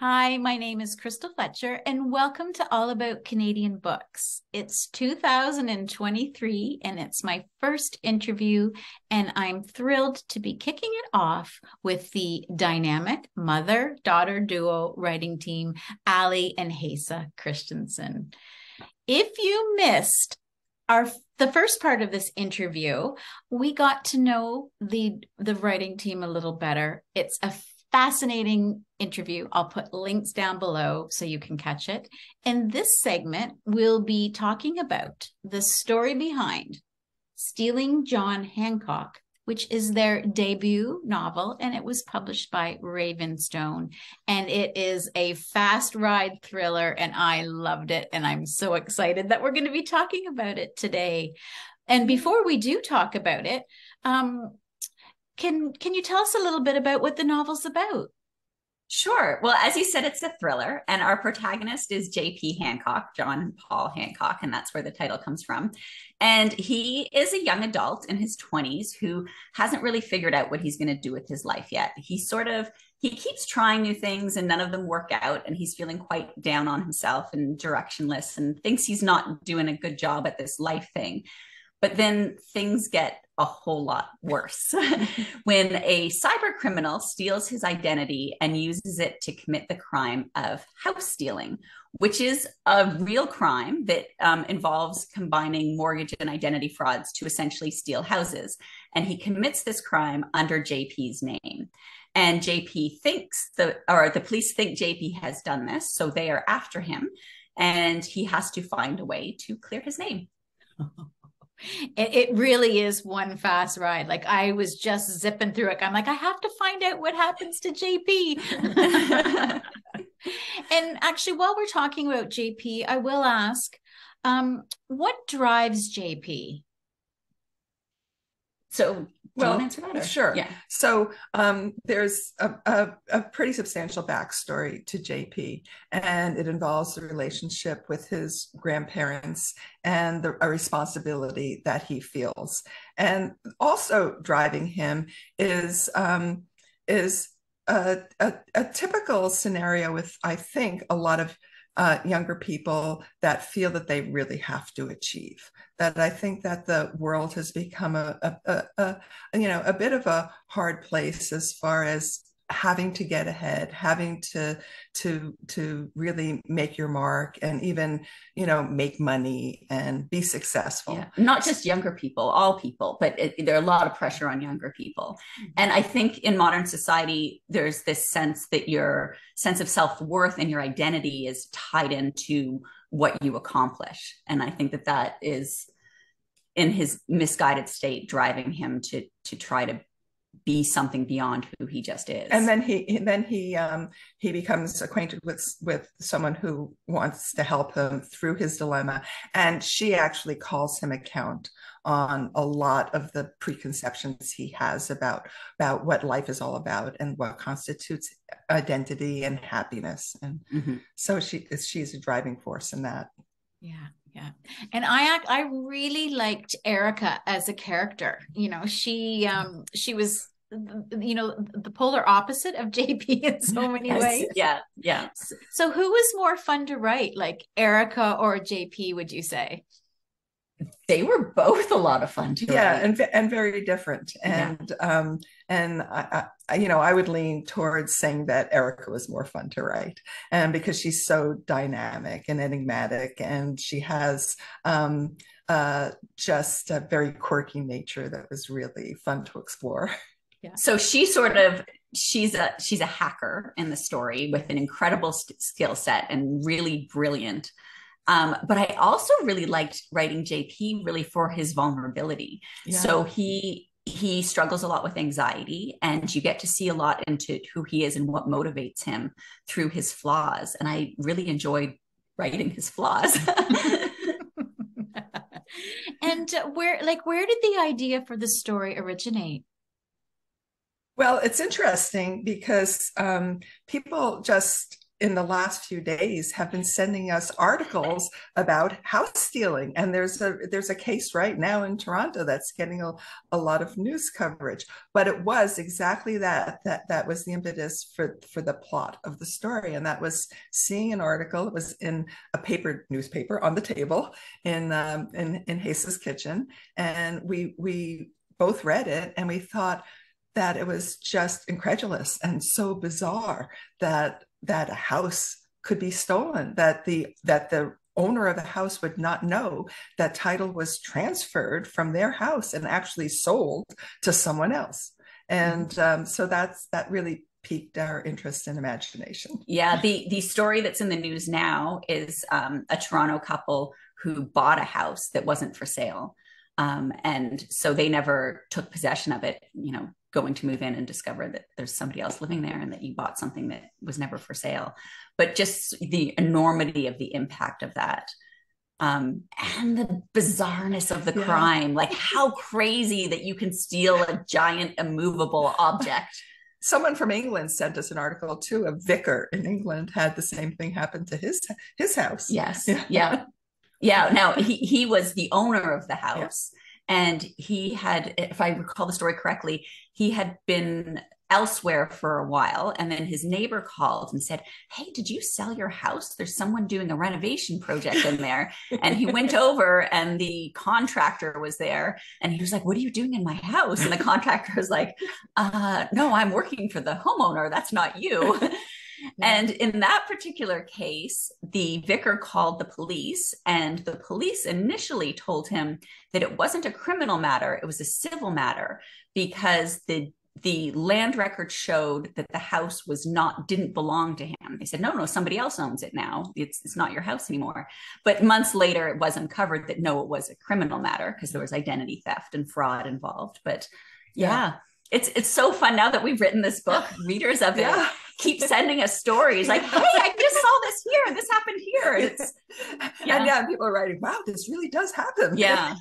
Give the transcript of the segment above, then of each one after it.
Hi, my name is Crystal Fletcher, and welcome to All About Canadian Books. It's 2023, and it's my first interview, and I'm thrilled to be kicking it off with the dynamic mother-daughter duo writing team, Allie and Hejsa Christensen. If you missed the first part of this interview, we got to know the writing team a little better. It's a fascinating interview. I'll put links down below so you can catch it. In this segment, we'll be talking about the story behind Stealing John Hancock, which is their debut novel, and it was published by Ravenstone. And it is a fast ride thriller, and I loved it. And I'm so excited that we're going to be talking about it today. And before we do talk about it, Can you tell us a little bit about what the novel's about? Sure. Well, as you said, it's a thriller, and our protagonist is J.P. Hancock, John Paul Hancock, and that's where the title comes from. And he is a young adult in his 20s who hasn't really figured out what he's going to do with his life yet. He keeps trying new things and none of them work out, and he's feeling quite down on himself and directionless and thinks he's not doing a good job at this life thing. But then things get a whole lot worse when a cyber criminal steals his identity and uses it to commit the crime of house stealing, which is a real crime that involves combining mortgage and identity frauds to essentially steal houses. And he commits this crime under JP's name. And JP thinks, the police think JP has done this, so they are after him, and he has to find a way to clear his name. It really is one fast ride. Like, I was just zipping through it. I'm like, I have to find out what happens to JP. And actually, while we're talking about JP, I will ask, what drives JP? So, well, answer that, or? Sure. Yeah. So there's a pretty substantial backstory to JP, and it involves the relationship with his grandparents and a responsibility that he feels. And also driving him is a typical scenario with, I think, a lot of younger people that feel that they really have to achieve. That I think that the world has become a bit of a hard place as far as having to get ahead, having to really make your mark, and even, you know, make money and be successful. Yeah. Not just younger people, all people, but there are a lot of pressure on younger people. And I think in modern society, there's this sense that your sense of self-worth and your identity is tied into what you accomplish. And I think that that is, in his misguided state, driving him to try to be something beyond who he just is. And then he becomes acquainted with someone who wants to help him through his dilemma, and she actually calls him account on a lot of the preconceptions he has about what life is all about and what constitutes identity and happiness. And so she's a driving force in that. Yeah. Yeah. And I really liked Erica as a character. You know, she was, you know, the polar opposite of JP in so many ways. Yeah. Yeah. So who was more fun to write, like Erica or JP, would you say? They were both a lot of fun to write. And very different. And, yeah. And I, you know, I would lean towards saying that Erica was more fun to write, and because she's so dynamic and enigmatic, and she has just a very quirky nature that was really fun to explore. Yeah. So she's a hacker in the story with an incredible skill set and really brilliant. But I also really liked writing JP really for his vulnerability. Yeah. So he struggles a lot with anxiety, and you get to see a lot into who he is and what motivates him through his flaws. And I really enjoyed writing his flaws. And where did the idea for the story originate? Well, it's interesting because people just in the last few days have been sending us articles about house stealing. And there's a case right now in Toronto that's getting a lot of news coverage, but it was exactly that was the impetus for the plot of the story. And that was seeing an article. It was in a newspaper on the table in Hejsa's kitchen. And we both read it and we thought that it was just incredulous and so bizarre that a house could be stolen, that the owner of the house would not know that title was transferred from their house and actually sold to someone else. And so that really piqued our interest and imagination. Yeah, the story that's in the news now is a Toronto couple who bought a house that wasn't for sale. And so they never took possession of it, you know, going to move in and discover that there's somebody else living there and that you bought something that was never for sale, but just the enormity of the impact of that. And the bizarreness of the crime, like how crazy that you can steal a giant immovable object. Someone from England sent us an article too. A vicar in England had the same thing happen to his house. Yes. Yeah. Now he was the owner of the house. Yeah. And he had, if I recall the story correctly, he had been elsewhere for a while. And then his neighbor called and said, "Hey, did you sell your house? There's someone doing a renovation project in there." And he went over and the contractor was there and he was like, "What are you doing in my house?" And the contractor was like, "No, I'm working for the homeowner. That's not you." And in that particular case, the vicar called the police, and the police initially told him that it wasn't a criminal matter. It was a civil matter because the land record showed that the house didn't belong to him. They said, no, somebody else owns it now. It's not your house anymore. But months later, it was uncovered that no, it was a criminal matter because there was identity theft and fraud involved. But yeah. It's so fun now that we've written this book. Readers of it keep sending us stories like, "Hey, I just saw this here and this happened here." And people are writing, "Wow, this really does happen." Yeah,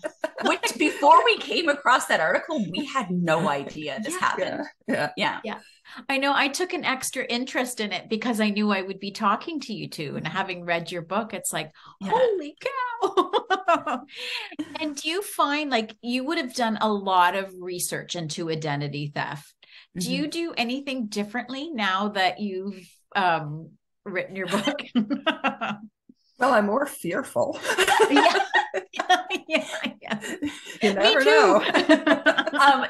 which before we came across that article, we had no idea this happened. Yeah. I know I took an extra interest in it because I knew I would be talking to you two, and having read your book, it's like, holy cow. And do you find like you would have done a lot of research into identity theft? Mm-hmm. Do you do anything differently now that you've written your book? Well, I'm more fearful. Yeah. You never know.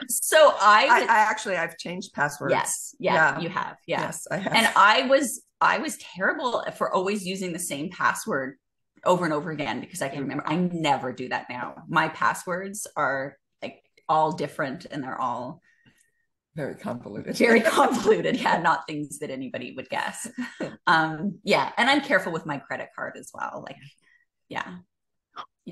So I actually, I've changed passwords. Yes. Yeah, you have. Yeah. Yes, I have. And I was terrible for always using the same password over and over again because I can remember. I never do that now. My passwords are like all different and they're all very convoluted. Yeah, not things that anybody would guess. And I'm careful with my credit card as well. Like,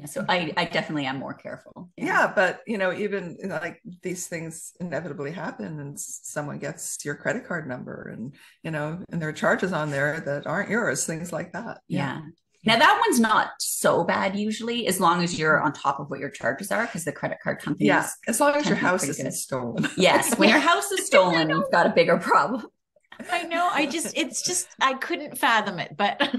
so I definitely am more careful. Yeah, but even like these things inevitably happen, and someone gets your credit card number, and and there are charges on there that aren't yours. Things like that. Yeah. Now that one's not so bad usually, as long as you're on top of what your charges are, because the credit card companies. Yeah, as long as your house isn't stolen. Yes, when your house is stolen, you've got a bigger problem. I know. I couldn't fathom it, but.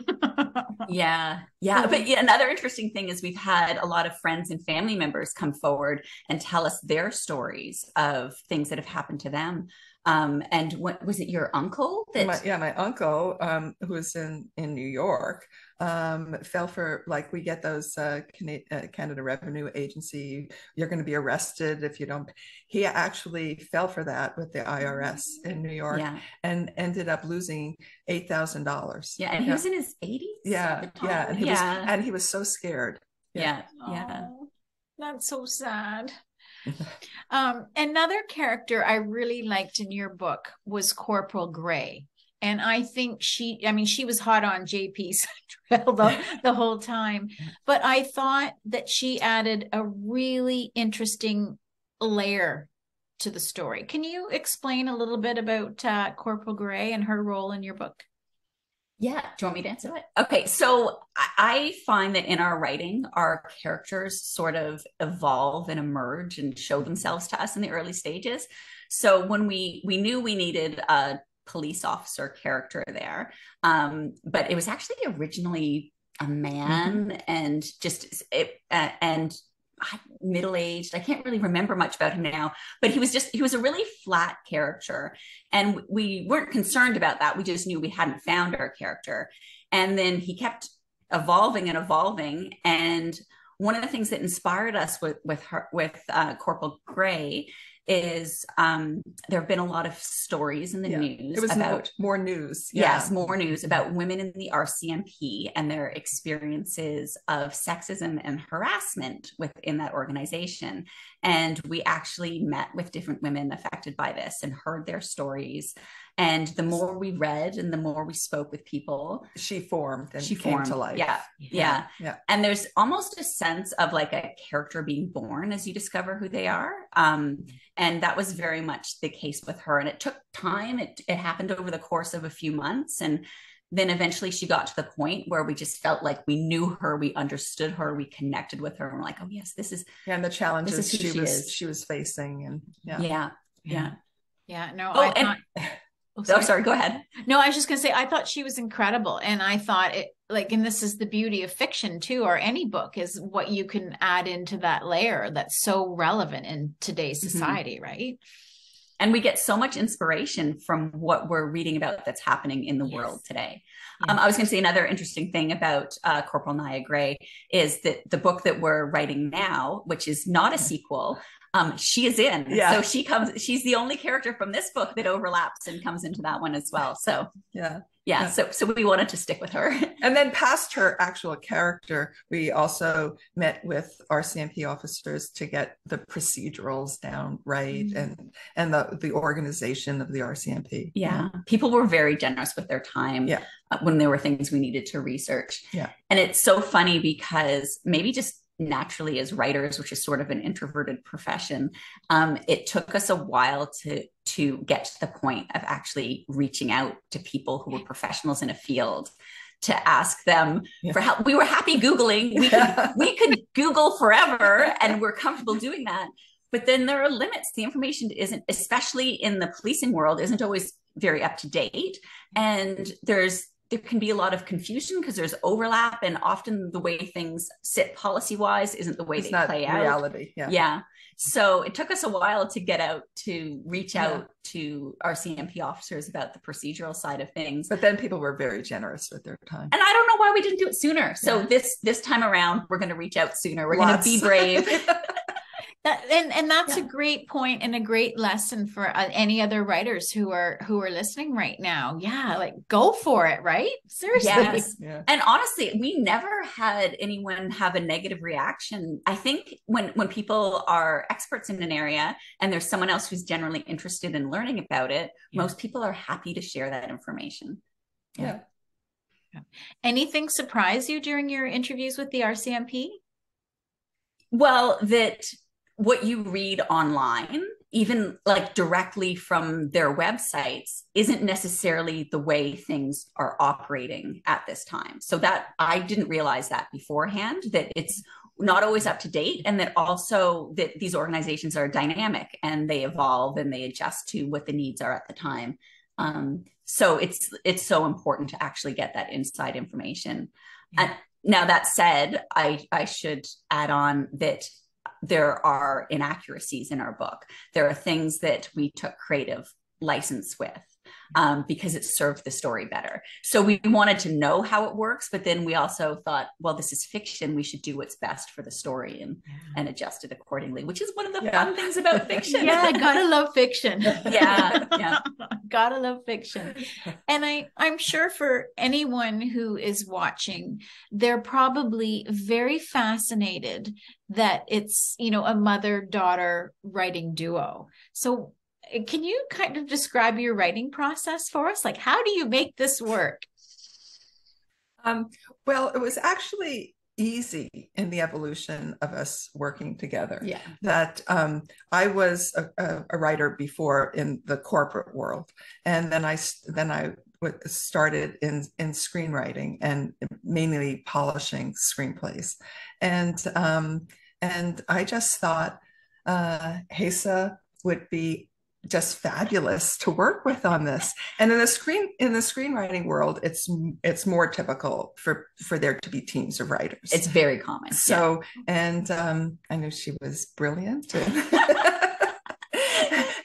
Yeah. But another interesting thing is we've had a lot of friends and family members come forward and tell us their stories of things that have happened to them. And what was it, your uncle? My uncle, who was in New York, fell for, like, we get those Canada Revenue Agency, you're going to be arrested if you don't. He actually fell for that with the IRS in New York and ended up losing $8,000. Yeah, and he was in his 80s. Yeah, and he was so scared. Yeah. Oh, that's so sad. Another character I really liked in your book was Corporal Grey. And I think she was hot on JP's trail the whole time. But I thought that she added a really interesting layer to the story. Can you explain a little bit about Corporal Grey and her role in your book? Yeah. Do you want me to answer it? Okay. So I find that in our writing, our characters sort of evolve and emerge and show themselves to us in the early stages. So when we knew we needed a police officer character there. But it was actually originally a man, mm-hmm. and just it, and middle-aged. I can't really remember much about him now, but he was a really flat character, and we weren't concerned about that. We just knew we hadn't found our character. And then he kept evolving and evolving. And one of the things that inspired us with Corporal Grey is there have been a lot of stories in the news. It was about more news. Yeah. Yes, more news about women in the RCMP and their experiences of sexism and harassment within that organization. And we actually met with different women affected by this and heard their stories. And the more we read and the more we spoke with people, she formed to life. Yeah. And there's almost a sense of like a character being born as you discover who they are. And that was very much the case with her. And it took time. It happened over the course of a few months. And then eventually she got to the point where we just felt like we knew her, we understood her, we connected with her. And we're like, oh yes, this is. Yeah, and the challenges she was facing. And yeah. No, oh, sorry, go ahead. No, I was just going to say, I thought she was incredible. And I thought and this is the beauty of fiction too, or any book, is what you can add into that layer that's so relevant in today's society, mm-hmm. right? And we get so much inspiration from what we're reading about that's happening in the world today. Yes. I was going to say another interesting thing about Corporal Nia Gray is that the book that we're writing now, which is not a sequel, she is in. Yeah. So she's the only character from this book that overlaps and comes into that one as well. So yeah. So we wanted to stick with her. And then past her actual character, we also met with RCMP officers to get the procedurals down right, mm-hmm. and the organization of the RCMP. Yeah. People were very generous with their time when there were things we needed to research. Yeah. And it's so funny because maybe just naturally as writers, which is sort of an introverted profession, it took us a while to get to the point of actually reaching out to people who were professionals in a field to ask them for help. We were happy Googling. We could Google forever, and we're comfortable doing that. But then there are limits. The information isn't, especially in the policing world, isn't always very up to date. And there can be a lot of confusion because there's overlap, and often the way things sit policy wise isn't the way it's they play reality. Out. Reality. Yeah. So it took us a while to get out to reach out to RCMP officers about the procedural side of things. But then people were very generous with their time. And I don't know why we didn't do it sooner. So this time around, we're going to reach out sooner. We're going to be brave. And that's a great point and a great lesson for any other writers who are listening right now. Yeah, like go for it, right? Seriously. Yes. Yeah. And honestly, we never had anyone have a negative reaction. I think when people are experts in an area and there's someone else who's generally interested in learning about it, most people are happy to share that information. Yeah. Anything surprise you during your interviews with the RCMP? Well, what you read online, even like directly from their websites, isn't necessarily the way things are operating at this time. So that I didn't realize that beforehand, that it's not always up to date, and that also that these organizations are dynamic and they evolve and they adjust to what the needs are at the time. So it's so important to actually get that inside information. And now that said, I should add on that there are inaccuracies in our book. There are things that we took creative license with because it served the story better. So we wanted to know how it works, but then we also thought, well, this is fiction. We should do what's best for the story and adjust it accordingly, which is one of the fun things about fiction. Yeah, gotta love fiction. Yeah. Gotta love fiction. And I'm sure for anyone who is watching, they're probably very fascinated that it's, a mother-daughter writing duo. So can you kind of describe your writing process for us? Like, how do you make this work? Well, it was actually easy in the evolution of us working together. Yeah. That I was a writer before in the corporate world, and then I started in screenwriting and mainly polishing screenplays, and I just thought Hejsa would be just fabulous to work with on this. And in the screenwriting world, it's more typical for there to be teams of writers. It's very common. So, yeah. And I knew she was brilliant.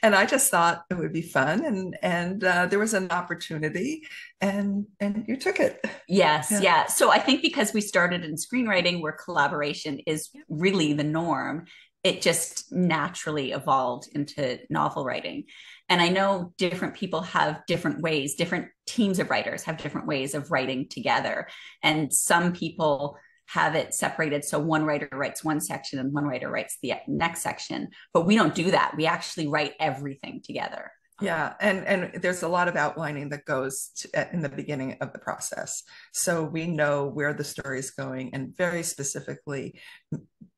And I just thought it would be fun, and there was an opportunity, and you took it. Yes, yeah. So I think because we started in screenwriting, where collaboration is really the norm, it just naturally evolved into novel writing. And I know different people have different ways, different teams of writers have different ways of writing together, and some people have it separated. So one writer writes one section and one writer writes the next section, but we don't do that. We actually write everything together. Yeah. And there's a lot of outlining that goes in the beginning of the process. So we know where the story is going, and very specifically,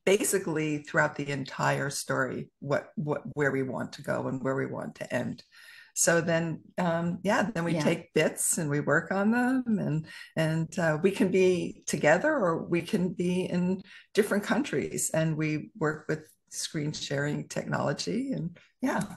basically throughout the entire story, where we want to go and where we want to end. So then, then we take bits and we work on them, and we can be together or we can be in different countries, and we work with screen sharing technology. And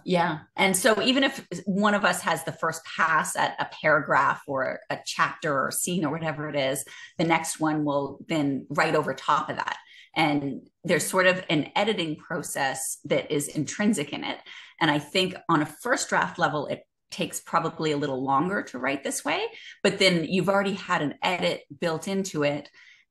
yeah. And so even if one of us has the first pass at a paragraph or a chapter or a scene or whatever it is, the next one will then write over top of that. And there's sort of an editing process that is intrinsic in it. And I think on a first draft level, it takes probably a little longer to write this way, but then you've already had an edit built into it.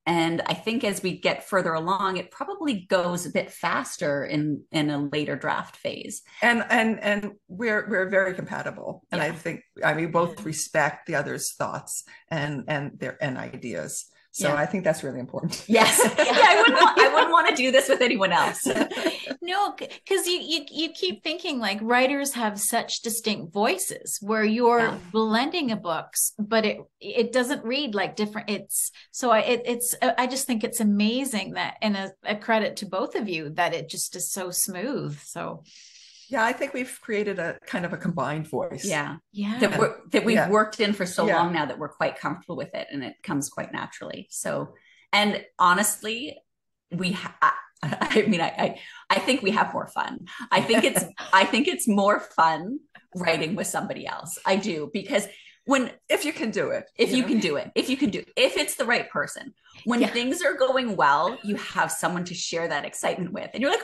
And I think as we get further along, it probably goes a bit faster in a later draft phase. And we're very compatible. And I think, we both respect the other's thoughts and their ideas. So I think that's really important. Yes. I wouldn't want to do this with anyone else. No, because you keep thinking like writers have such distinct voices where you're blending a books, but it doesn't read like different. I just think it's amazing that, and a credit to both of you that it just is so smooth. So. Yeah, I think we've created a kind of a combined voice. Yeah. That we've worked in for so long now that we're quite comfortable with it, and it comes quite naturally. So, and honestly, I think we have more fun. I think it's more fun writing with somebody else. I do, because if you can do it, if it's the right person, when things are going well, you have someone to share that excitement with, and you're like,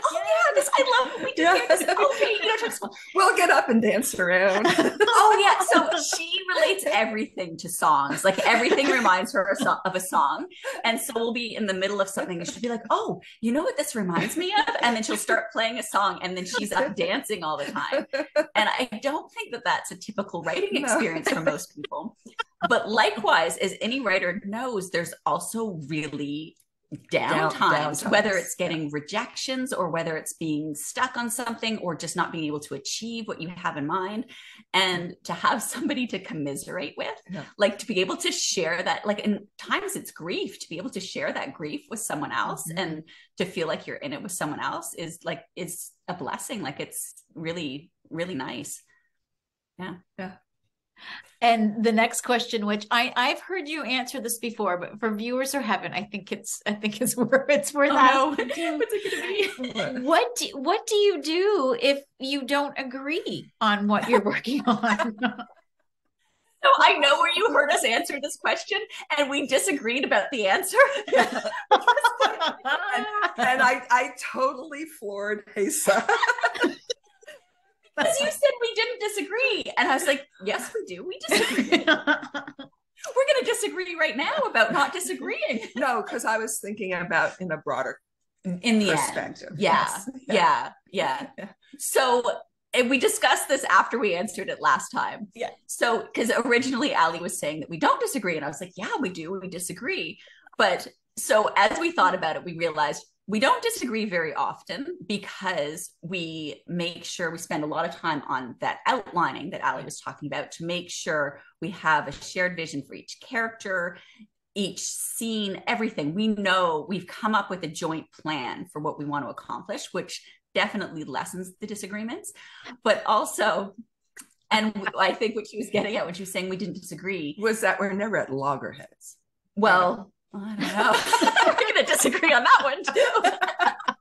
I love what we do here. This is okay. We'll get up and dance around. So she relates everything to songs. Like everything reminds her of a song. And so we'll be in the middle of something and she'll be like, oh, you know what this reminds me of? And then she'll start playing a song, and then she's up dancing all the time. And I don't think that that's a typical writing experience for most people. But likewise, as any writer knows, there's also really downtimes, whether it's getting rejections or whether it's being stuck on something or just not being able to achieve what you have in mind. And to have somebody to commiserate with, like to be able to share that, like in times it's grief, to be able to share that grief with someone else and to feel like you're in it with someone else is a blessing. Like it's really, really nice. Yeah. Yeah. And the next question, which I've heard you answer this before, but for viewers who haven't, I think it's worth asking. What do you do if you don't agree on what you're working on? So I know where you heard us answer this question, and we disagreed about the answer. and I totally floored Hejsa. Because you said we didn't disagree. And I was like, yes, we do. We disagree. We're going to disagree right now about not disagreeing. No, because I was thinking about in a broader perspective. End. Yeah. So and we discussed this after we answered it last time. Yeah. So because originally Allie was saying that we don't disagree. And I was like, yeah, we do. We disagree. But so as we thought about it, we realized we don't disagree very often because we make sure we spend a lot of time on that outlining that Allie was talking about to make sure we have a shared vision for each character, each scene, everything. We know we've come up with a joint plan for what we want to accomplish, which definitely lessens the disagreements, but also... And I think what she was getting at when she was saying we didn't disagree was that we're never at loggerheads. Well, I don't know. We're going to disagree on that one too.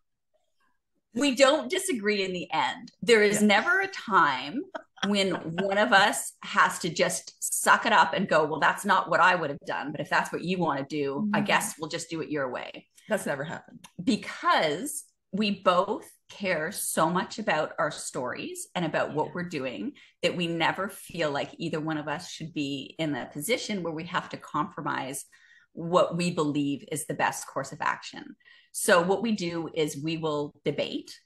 We don't disagree in the end. There is never a time when one of us has to just suck it up and go, well, that's not what I would have done, but if that's what you want to do, I guess we'll just do it your way. That's never happened. Because we both care so much about our stories and about what we're doing that we never feel like either one of us should be in a position where we have to compromise what we believe is the best course of action. So what we do is we will debate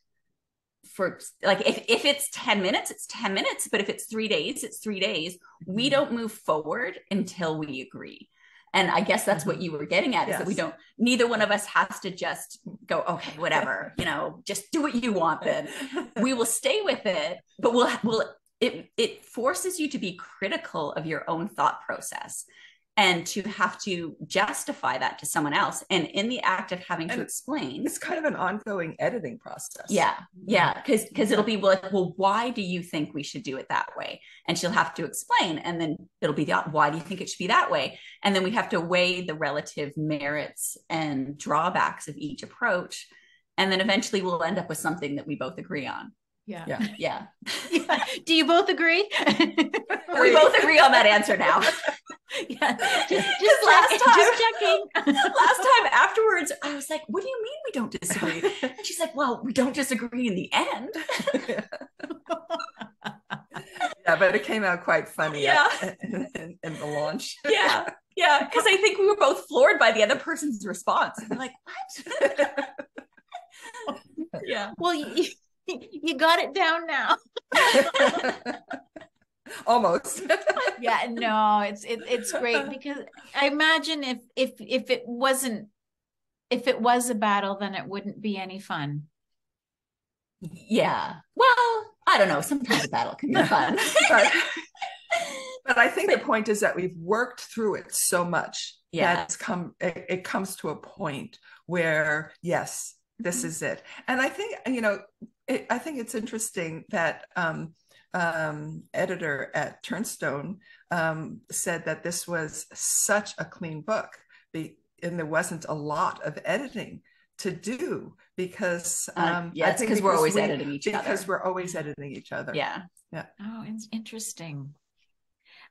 for like, if it's 10 minutes, it's 10 minutes, but if it's 3 days, it's 3 days. We don't move forward until we agree. And I guess that's what you were getting at, is that we don't, neither one of us has to just go, okay, whatever, you know, just do what you want. Then we will stay with it, but it forces you to be critical of your own thought process and to have to justify that to someone else. And in the act of having to explain, it's kind of an ongoing editing process. Yeah. Yeah. Cause it'll be like, well, why do you think we should do it that way? And she'll have to explain, and then it'll be, why do you think it should be that way? And then we have to weigh the relative merits and drawbacks of each approach. And then eventually we'll end up with something that we both agree on. Yeah. Yeah. Yeah. Yeah. Do you both agree? We both agree on that answer now. Yeah. Just last time afterwards, I was like, what do you mean we don't disagree? And she's like, well, we don't disagree in the end. Yeah, but it came out quite funny in the launch. Yeah. Yeah. Because I think we were both floored by the other person's response. And we're like, what? Yeah. Well, you got it down now. Almost. Yeah, no, it's great, because I imagine if it wasn't, if it was a battle, then it wouldn't be any fun. Yeah. Well, I don't know. Sometimes a battle can be fun. But I think the point is that we've worked through it so much. Yeah. That it comes to a point where, yes, this is it. And I think, you know, I think it's interesting that editor at Turnstone said that this was such a clean book, and there wasn't a lot of editing to do, because because we're always editing each other. Because we're always editing each other. Yeah. Yeah. Oh, it's interesting.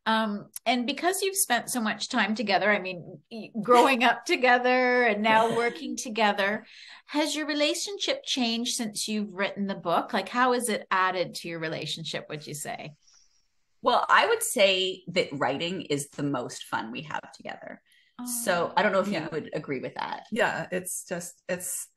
And because you've spent so much time together, I mean, growing up together and now working together, has your relationship changed since you've written the book? Like, how has it added to your relationship, would you say? Well, I would say that writing is the most fun we have together. Oh. So I don't know if you would agree with that. Yeah, it's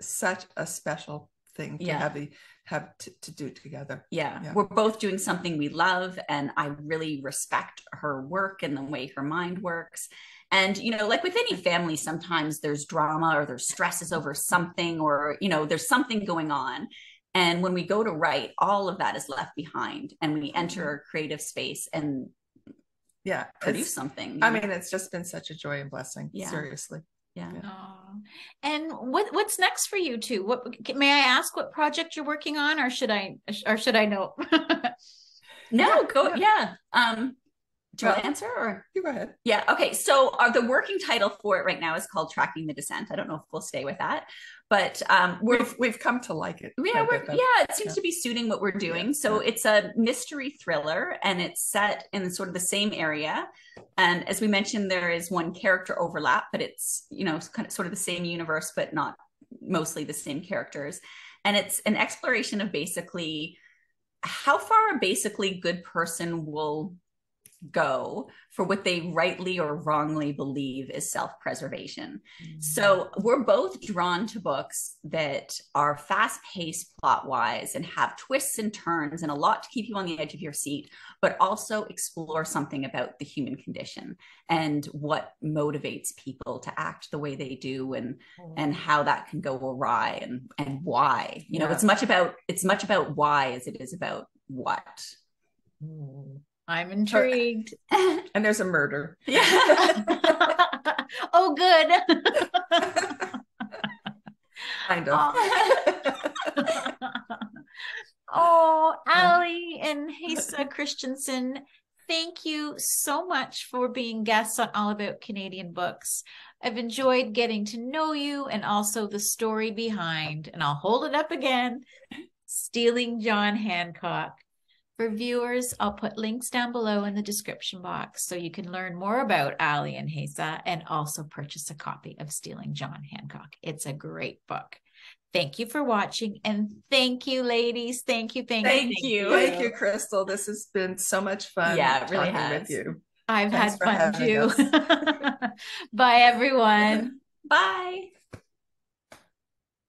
such a special thing to have to do together. Yeah. Yeah, we're both doing something we love, and I really respect her work and the way her mind works. And, you know, like with any family, sometimes there's drama or there's stresses over something, or, you know, there's something going on. And when we go to write, all of that is left behind, and we enter our creative space and produce something. I mean, it's just been such a joy and blessing. Yeah. Seriously. Yeah. Aww. And what's next for you two? What, may I ask what project you're working on, or should I know? No, go. Yeah. Do you want to answer, or you go ahead? Yeah. Okay. So the working title for it right now is called Tracking the Descent. I don't know if we'll stay with that, but we've come to like it. Yeah. It seems to be suiting what we're doing. So it's a mystery thriller, and it's set in sort of the same area. And as we mentioned, there is one character overlap, but it's, you know, kind of sort of the same universe, but not mostly the same characters. And it's an exploration of basically how far a basically good person will go for what they rightly or wrongly believe is self-preservation. Mm-hmm. So we're both drawn to books that are fast-paced plot-wise and have twists and turns and a lot to keep you on the edge of your seat, but also explore something about the human condition and what motivates people to act the way they do, and how that can go awry, and why. You know, it's much about why as it is about what. Mm. I'm intrigued. And there's a murder. Yeah. Oh, good. Kind of. Oh, Allie and Hejsa Christensen, thank you so much for being guests on All About Canadian Books. I've enjoyed getting to know you and also the story behind, and I'll hold it up again, Stealing John Hancock. For viewers, I'll put links down below in the description box so you can learn more about Allie and Hejsa and also purchase a copy of Stealing John Hancock. It's a great book. Thank you for watching, and thank you, ladies. Thank you. Thank you, Crystal. This has been so much fun. Yeah, it really has. With you. I've had fun too. Bye, everyone. Bye.